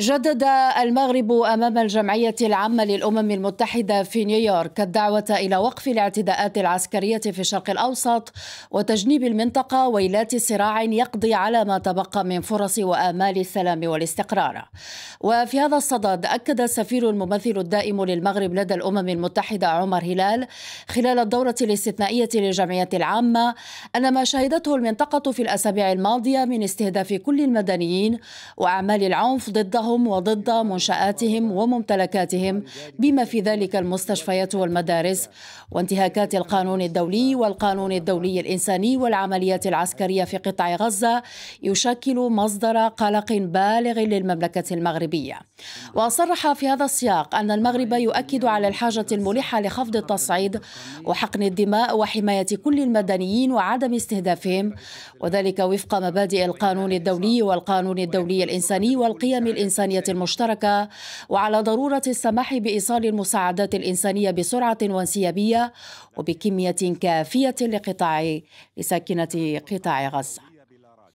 جدد المغرب أمام الجمعية العامة للأمم المتحدة في نيويورك الدعوة إلى وقف الاعتداءات العسكرية في الشرق الأوسط وتجنيب المنطقة ويلات صراع يقضي على ما تبقى من فرص وآمال السلام والاستقرار. وفي هذا الصدد أكد السفير الممثل الدائم للمغرب لدى الأمم المتحدة عمر هلال خلال الدورة الاستثنائية للجمعية العامة أن ما شهدته المنطقة في الأسابيع الماضية من استهداف كل المدنيين وأعمال العنف ضدهم وضد منشآتهم وممتلكاتهم بما في ذلك المستشفيات والمدارس وانتهاكات القانون الدولي والقانون الدولي الإنساني والعمليات العسكرية في قطاع غزة يشكل مصدر قلق بالغ للمملكة المغربية. وصرح في هذا السياق أن المغرب يؤكد على الحاجة الملحة لخفض التصعيد وحقن الدماء وحماية كل المدنيين وعدم استهدافهم، وذلك وفق مبادئ القانون الدولي والقانون الدولي الإنساني والقيم الإنسانية المشتركة، وعلى ضرورة السماح بإيصال المساعدات الإنسانية بسرعة وانسيابية وبكمية كافية لساكنة قطاع غزة.